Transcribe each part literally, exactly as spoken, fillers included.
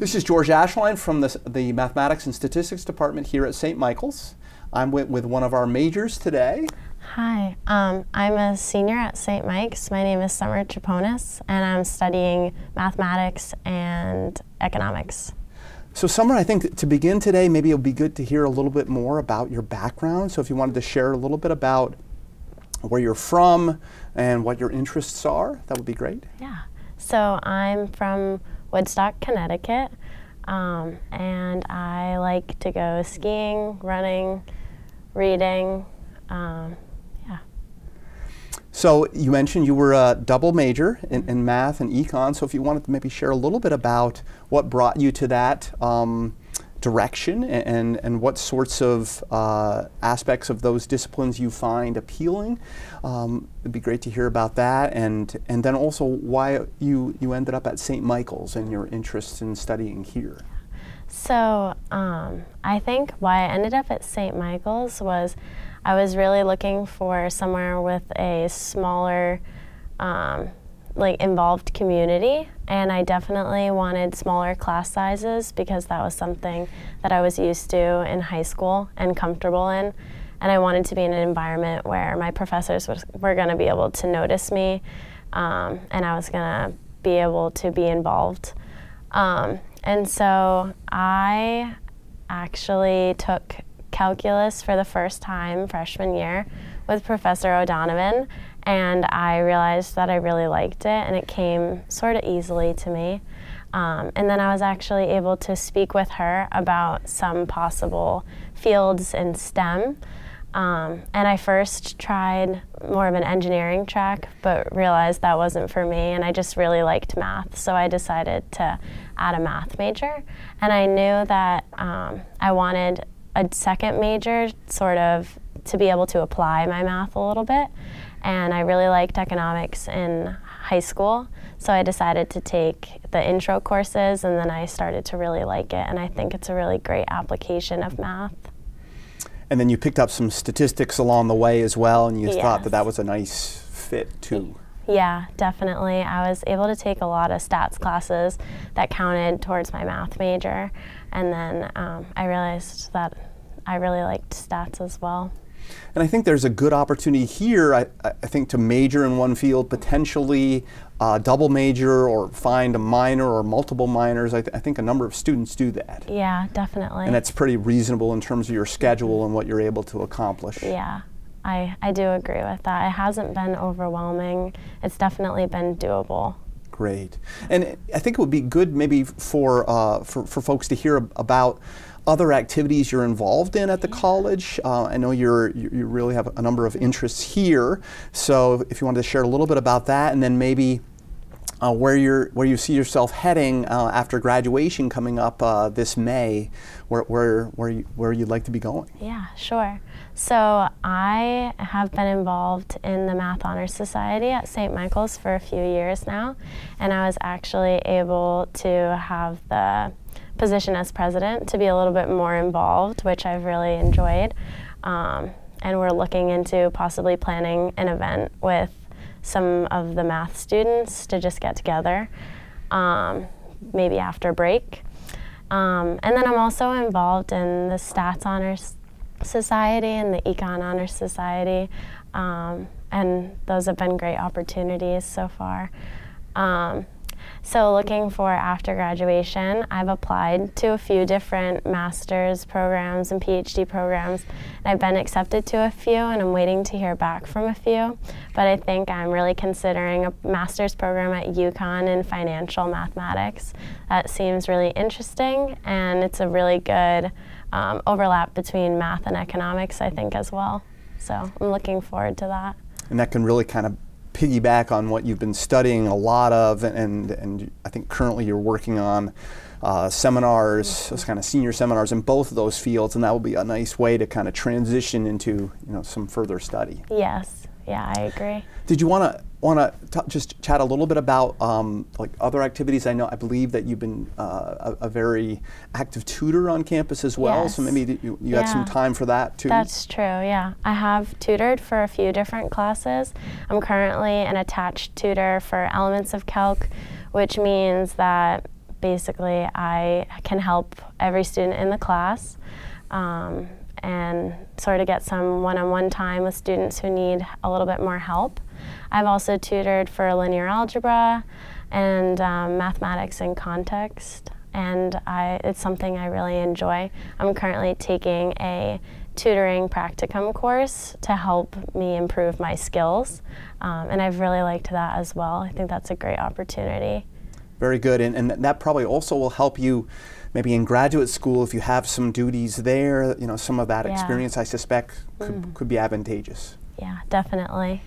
This is George Ashline from the, the Mathematics and Statistics Department here at Saint Michael's. I'm with, with one of our majors today. Hi, um, I'm a senior at Saint Mike's. My name is Summer Chaponis, and I'm studying mathematics and economics. So Summer, I think to begin today, maybe it'll be good to hear a little bit more about your background. So if you wanted to share a little bit about where you're from and what your interests are, that would be great. Yeah, so I'm from Woodstock, Connecticut, um, and I like to go skiing, running, reading. Um, yeah. So you mentioned you were a double major in, in math and econ, so if you wanted to maybe share a little bit about what brought you to that um, direction and, and what sorts of uh, aspects of those disciplines you find appealing, um, it'd be great to hear about that, and, and then also why you, you ended up at Saint Michael's and your interest in studying here. So um, I think why I ended up at Saint Michael's was I was really looking for somewhere with a smaller, um, like, involved community, and I definitely wanted smaller class sizes because that was something that I was used to in high school and comfortable in, and I wanted to be in an environment where my professors was, were going to be able to notice me, um, and I was going to be able to be involved. Um, and so I actually took calculus for the first time freshman year with Professor O'Donovan, and I realized that I really liked it, and it came sort of easily to me. Um, and then I was actually able to speak with her about some possible fields in STEM. Um, and I first tried more of an engineering track, but realized that wasn't for me, and I just really liked math, so I decided to add a math major. And I knew that um, I wanted a second major sort of to be able to apply my math a little bit, and I really liked economics in high school, so I decided to take the intro courses, and then I started to really like it, and I think it's a really great application of math. And then you picked up some statistics along the way as well, and you yes. thought that that was a nice fit too. Yeah, definitely. I was able to take a lot of stats classes that counted towards my math major, and then um, I realized that I really liked stats as well. And I think there's a good opportunity here, I, I think, to major in one field, potentially uh, double major or find a minor or multiple minors. I, th I think a number of students do that. Yeah, definitely. And that's pretty reasonable in terms of your schedule and what you're able to accomplish. Yeah, I, I do agree with that. It hasn't been overwhelming. It's definitely been doable. Great. And I think it would be good maybe for, uh, for, for folks to hear about other activities you're involved in at the college. Uh, I know you're, you really have a number of interests here, so if you wanted to share a little bit about that, and then maybe uh, where, you're, where you see yourself heading uh, after graduation coming up uh, this May, where, where, where, you, where you'd like to be going. Yeah, sure. So I have been involved in the Math Honor Society at Saint Michael's for a few years now, and I was actually able to have the position as president to be a little bit more involved, which I've really enjoyed. Um, and we're looking into possibly planning an event with some of the math students to just get together, um, maybe after break. Um, and then I'm also involved in the Stats Honor Society and the Econ Honor Society, um, and those have been great opportunities so far. Um, So looking for after graduation, I've applied to a few different master's programs and PhD programs, and I've been accepted to a few, and I'm waiting to hear back from a few. But I think I'm really considering a master's program at UConn in financial mathematics. That seems really interesting, and it's a really good um, overlap between math and economics, I think, as well. So I'm looking forward to that. And that can really kind of piggyback on what you've been studying a lot of, and, and I think currently you're working on uh, seminars, mm-hmm. those kind of senior seminars in both of those fields, and that will be a nice way to kind of transition into, you know, some further study. Yes, yeah, I agree. Did you want to want to just chat a little bit about um, like other activities? I know, I believe that you've been uh, a, a very active tutor on campus as well, yes. so maybe you, you yeah. had some time for that too. That's true, yeah. I have tutored for a few different classes. I'm currently an attached tutor for Elements of Calc, which means that basically I can help every student in the class um, and sort of get some one-on-one time with students who need a little bit more help. I've also tutored for linear algebra and um, mathematics in context, and I, it's something I really enjoy. I'm currently taking a tutoring practicum course to help me improve my skills, um, and I've really liked that as well. I think that's a great opportunity. Very good, and, and that probably also will help you maybe in graduate school if you have some duties there. You know, some of that yeah. experience I suspect could, mm. could be advantageous. Yeah, definitely.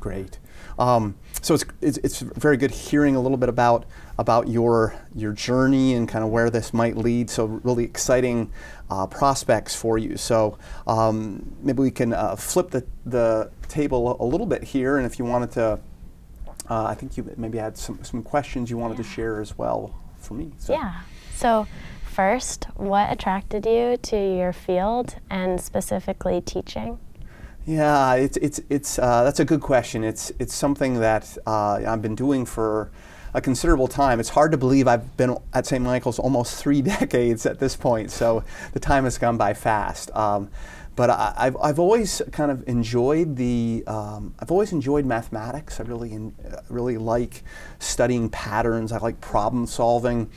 Great. Um, so it's, it's it's very good hearing a little bit about about your your journey and kind of where this might lead. So really exciting uh, prospects for you. So um, maybe we can uh, flip the the table a little bit here. And if you wanted to, uh, I think you maybe had some some questions you wanted yeah. to share as well for me. So. Yeah. So first, what attracted you to your field and specifically teaching? Yeah, it's it's it's uh, that's a good question. It's it's something that uh, I've been doing for a considerable time. It's hard to believe I've been at Saint Michael's almost three decades at this point. So the time has gone by fast. Um, but I, I've I've always kind of enjoyed the um, I've always enjoyed mathematics. I really in, really like studying patterns. I like problem solving.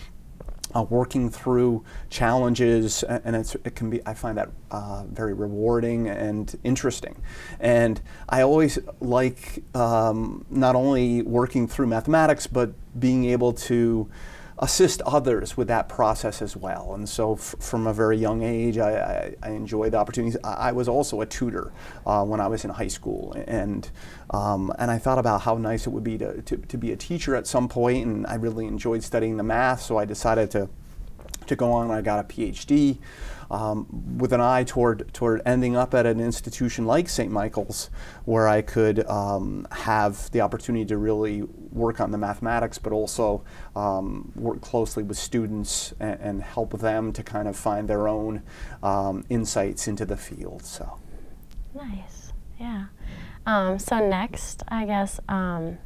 Uh, working through challenges, and, and it's, it can be, I find that uh, very rewarding and interesting. And I always like um, not only working through mathematics, but being able to assist others with that process as well. And so f from a very young age, I, I, I enjoyed the opportunities. I, I was also a tutor uh, when I was in high school. And, um, and I thought about how nice it would be to, to, to be a teacher at some point, and I really enjoyed studying the math, so I decided to, to go on. I got a PhD um, with an eye toward, toward ending up at an institution like Saint Michael's, where I could um, have the opportunity to really work on the mathematics, but also um, work closely with students and, and help them to kind of find their own um, insights into the field. So nice, yeah. Um, so next, I guess, um,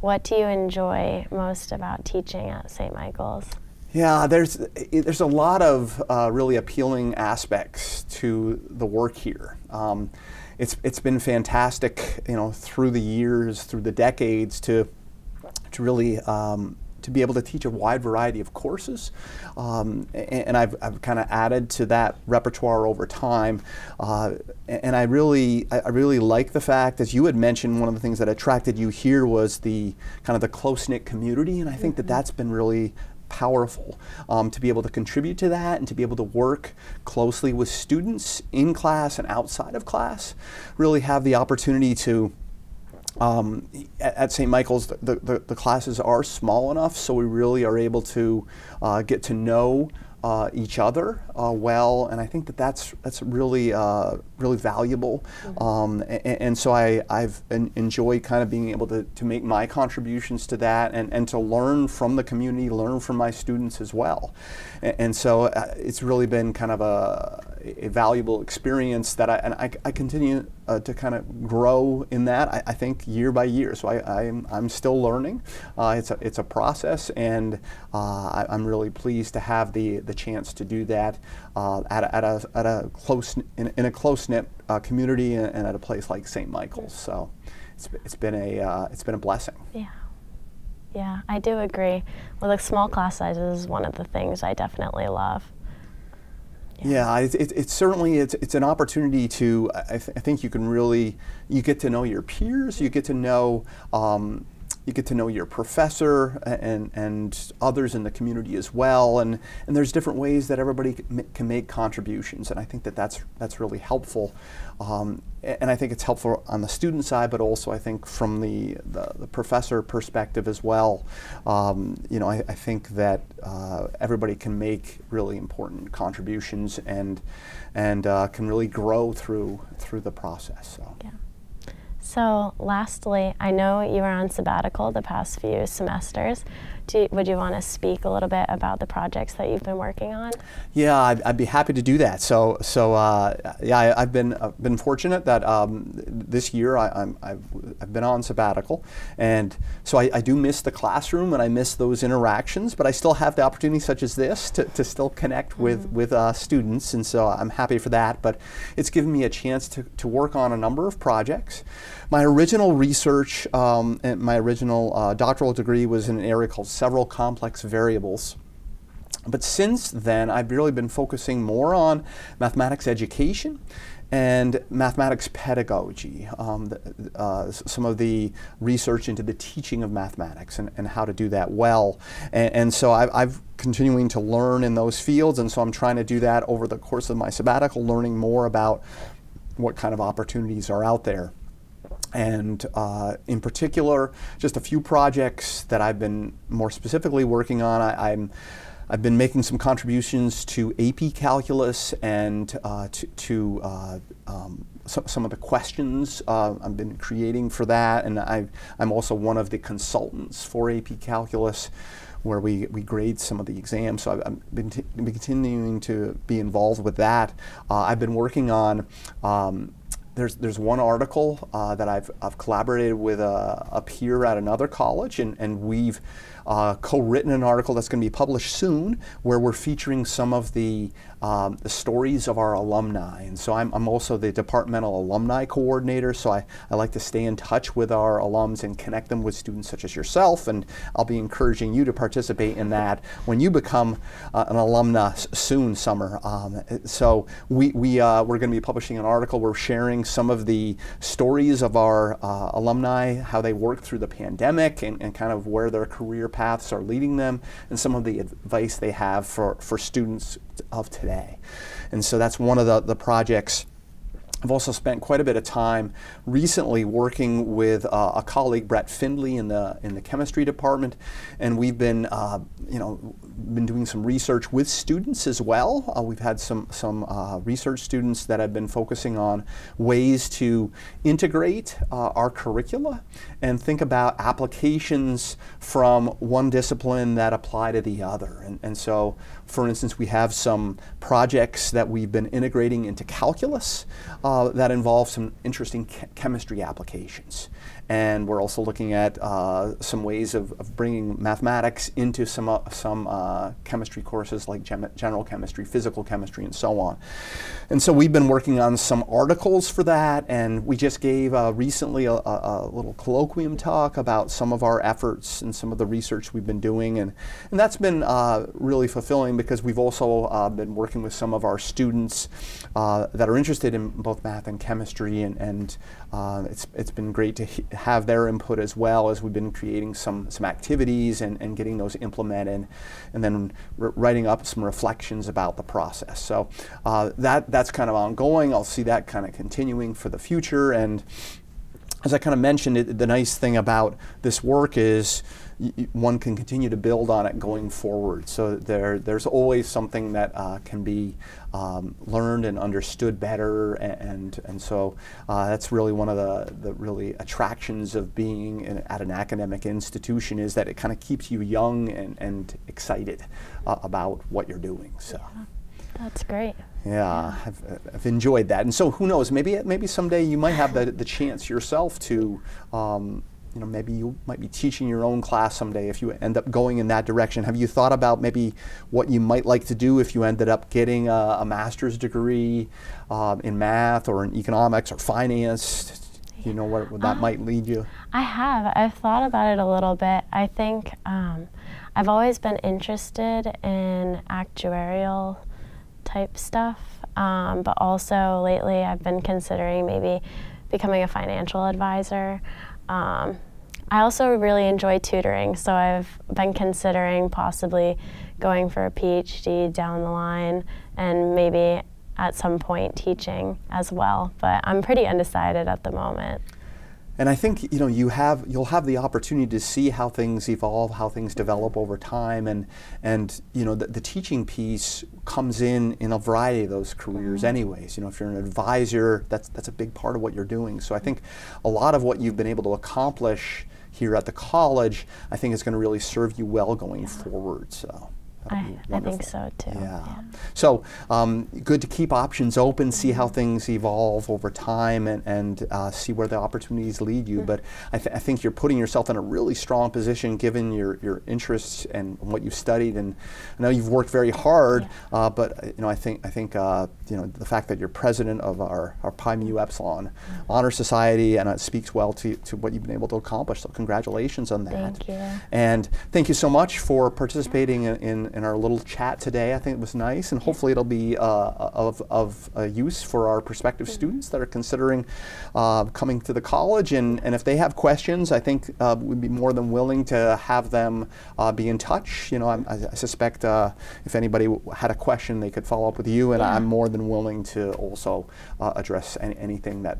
what do you enjoy most about teaching at Saint Michael's? Yeah, there's there's a lot of uh, really appealing aspects to the work here. Um, it's it's been fantastic, you know, through the years, through the decades, to to really. Um, to be able to teach a wide variety of courses, um, and, and I've, I've kind of added to that repertoire over time. Uh, and I really, I really like the fact, as you had mentioned, one of the things that attracted you here was the kind of the close-knit community, and I think mm-hmm. that that's been really powerful um, to be able to contribute to that and to be able to work closely with students in class and outside of class. Really have the opportunity to. Um, at Saint Michael's, the, the, the classes are small enough, so we really are able to uh, get to know uh, each other uh, well, and I think that that's, that's really, uh, really valuable. Mm-hmm. um, and, and so I, I've en enjoyed kind of being able to, to make my contributions to that and, and to learn from the community, learn from my students as well. And, and so uh, it's really been kind of a a valuable experience that I, and I, I continue uh, to kind of grow in that, I, I think, year by year. So I, I'm, I'm still learning. Uh, it's, a, it's a process, and uh, I, I'm really pleased to have the, the chance to do that uh, at, a, at, a, at a close, in, in a close-knit uh, community and, and at a place like Saint Michael's. So it's, it's, been a, uh, it's been a blessing. Yeah. Yeah, I do agree. Well, the small class sizes is one of the things I definitely love. Yeah, it's it, it certainly it's, it's an opportunity to, I, th I think you can really, you get to know your peers, you get to know, um, you get to know your professor and, and others in the community as well, and, and there's different ways that everybody can make contributions, and I think that that's, that's really helpful. Um, and I think it's helpful on the student side, but also I think from the, the, the professor perspective as well. Um, you know, I, I think that uh, everybody can make really important contributions and, and uh, can really grow through, through the process. So. Yeah. So lastly, I know you were on sabbatical the past few semesters. Do, would you want to speak a little bit about the projects that you've been working on? Yeah, I'd, I'd be happy to do that. So, so uh, yeah, I, I've been uh, been fortunate that um, this year I, I'm, I've I've been on sabbatical, and so I, I do miss the classroom and I miss those interactions. But I still have the opportunity, such as this, to, to still connect with mm-hmm. with uh, students, and so I'm happy for that. But it's given me a chance to to work on a number of projects. My original research um, and my original uh, doctoral degree was in an area called several complex variables. But since then, I've really been focusing more on mathematics education and mathematics pedagogy, um, the, uh, some of the research into the teaching of mathematics and, and how to do that well. And, and so I've, I've continuing to learn in those fields, and so I'm trying to do that over the course of my sabbatical, learning more about what kind of opportunities are out there. And uh, in particular, just a few projects that I've been more specifically working on. I, I'm, I've been making some contributions to A P Calculus and uh, to, to uh, um, so, some of the questions uh, I've been creating for that. And I've, I'm also one of the consultants for A P Calculus, where we, we grade some of the exams. So I've, I've been, t been continuing to be involved with that. Uh, I've been working on um, There's, there's one article uh, that I've, I've collaborated with a, a peer at another college, and, and we've uh, co-written an article that's going to be published soon, where we're featuring some of the, um, the stories of our alumni. And so I'm, I'm also the departmental alumni coordinator, so I, I like to stay in touch with our alums and connect them with students such as yourself, and I'll be encouraging you to participate in that when you become uh, an alumna soon, Summer. Um, so we, we, uh, we're going to be publishing an article. We're sharing some of the stories of our uh, alumni, how they worked through the pandemic, and, and kind of where their career paths are leading them, and some of the advice they have for, for students of today. And so that's one of the, the projects. I've also spent quite a bit of time recently working with uh, a colleague, Brett Findley, in the in the chemistry department, and we've been, uh, you know, been doing some research with students as well. Uh, we've had some some uh, research students that have been focusing on ways to integrate uh, our curricula and think about applications from one discipline that apply to the other. And, and so, for instance, we have some projects that we've been integrating into calculus. Uh, that involves some interesting che chemistry applications. And we're also looking at uh, some ways of, of bringing mathematics into some, uh, some uh, chemistry courses like gem general chemistry, physical chemistry, and so on. And so we've been working on some articles for that, and we just gave uh, recently a, a, a little colloquium talk about some of our efforts and some of the research we've been doing. And, and that's been uh, really fulfilling, because we've also uh, been working with some of our students uh, that are interested in both math and chemistry, and, and uh, it's, it's been great to he have their input as well, as we've been creating some, some activities and, and getting those implemented, and then writing up some reflections about the process. So uh, that, that's kind of ongoing. I'll see that kind of continuing for the future. And as I kind of mentioned, it, the nice thing about this work is one can continue to build on it going forward. So there, there's always something that uh, can be um, learned and understood better, and, and so uh, that's really one of the, the really attractions of being in, at an academic institution, is that it kind of keeps you young and, and excited uh, about what you're doing. So. Yeah. That's great. Yeah, I've, I've enjoyed that. And so who knows, maybe, maybe someday you might have the, the chance yourself to um, you know, maybe you might be teaching your own class someday if you end up going in that direction. Have you thought about maybe what you might like to do if you ended up getting a, a master's degree um, in math or in economics or finance? Do you know where, where that um, might lead you? I have. I've thought about it a little bit. I think um, I've always been interested in actuarial type stuff, um, but also lately I've been considering maybe becoming a financial advisor. Um, I also really enjoy tutoring, so I've been considering possibly going for a PhD down the line, and maybe at some point teaching as well, but I'm pretty undecided at the moment. And I think, you know, you have, you'll have the opportunity to see how things evolve, how things develop over time, and, and you know, the, the teaching piece comes in in a variety of those careers anyways. You know, if you're an advisor, that's, that's a big part of what you're doing. So I think a lot of what you've been able to accomplish here at the college, I think is going to really serve you well going yeah. forward. So. I, I think so too. Yeah. yeah. So um, good to keep options open, see how things evolve over time, and, and uh, see where the opportunities lead you. Mm-hmm. But I, th I think you're putting yourself in a really strong position given your, your interests and what you've studied. And I know you've worked very hard, yeah. uh, but you know I think I think uh, you know the fact that you're president of our, our Pi Mu Epsilon mm-hmm. Honor Society, and it speaks well to to what you've been able to accomplish. So congratulations on that. Thank you. And thank you so much for participating yeah. in. in in our little chat today. I think it was nice, and hopefully it'll be uh, of, of uh, use for our prospective mm-hmm. students that are considering uh, coming to the college, and, and if they have questions, I think uh, we'd be more than willing to have them uh, be in touch. You know, I'm, I, I suspect uh, if anybody w had a question, they could follow up with you, and yeah. I'm more than willing to also uh, address any, anything that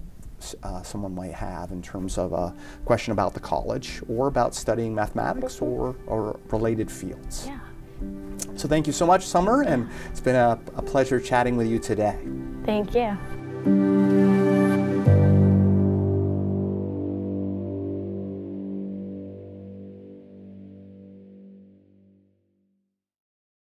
Uh, someone might have in terms of a question about the college or about studying mathematics or, or related fields. Yeah. So thank you so much, Summer, and it's been a, a pleasure chatting with you today. Thank you.